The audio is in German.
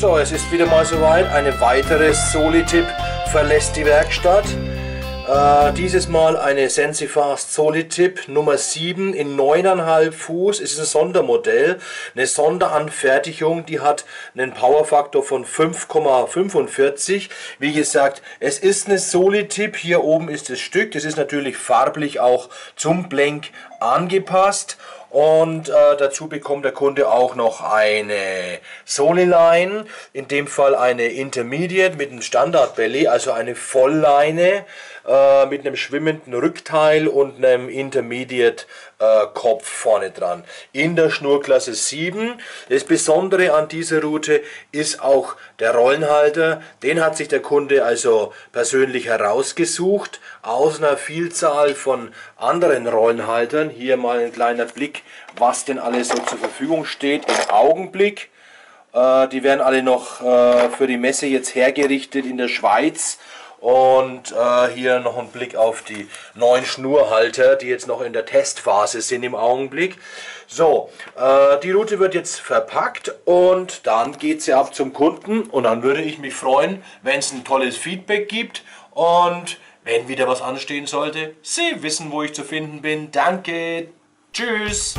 So, es ist wieder mal soweit. Eine weitere Solitip verlässt die Werkstatt. Dieses Mal eine Sensifast Solitip Nummer 7 in 9,5 Fuß. Es ist ein Sondermodell, eine Sonderanfertigung, die hat einen Powerfaktor von 5,45. Wie gesagt, es ist eine Solitip, hier oben ist das Stück. Das ist natürlich farblich auch zum Blenk angepasst. Und dazu bekommt der Kunde auch noch eine Soli-Line, in dem Fall eine Intermediate mit einem Standard-Belly, also eine Vollleine mit einem schwimmenden Rückteil und einem Intermediate-Kopf vorne dran. In der Schnurklasse 7. Das Besondere an dieser Route ist auch der Rollenhalter. Den hat sich der Kunde also persönlich herausgesucht, aus einer Vielzahl von anderen Rollenhaltern. Hier mal ein kleiner Blick, was denn alles so zur Verfügung steht im Augenblick. Die werden alle noch für die Messe jetzt hergerichtet in der Schweiz. Und hier noch ein Blick auf die neuen Schnurhalter, die jetzt noch in der Testphase sind im Augenblick. So, die Route wird jetzt verpackt und dann geht sie ab zum Kunden. Und dann würde ich mich freuen, wenn es ein tolles Feedback gibt. Und wenn wieder was anstehen sollte, Sie wissen, wo ich zu finden bin. Danke! Tschüss!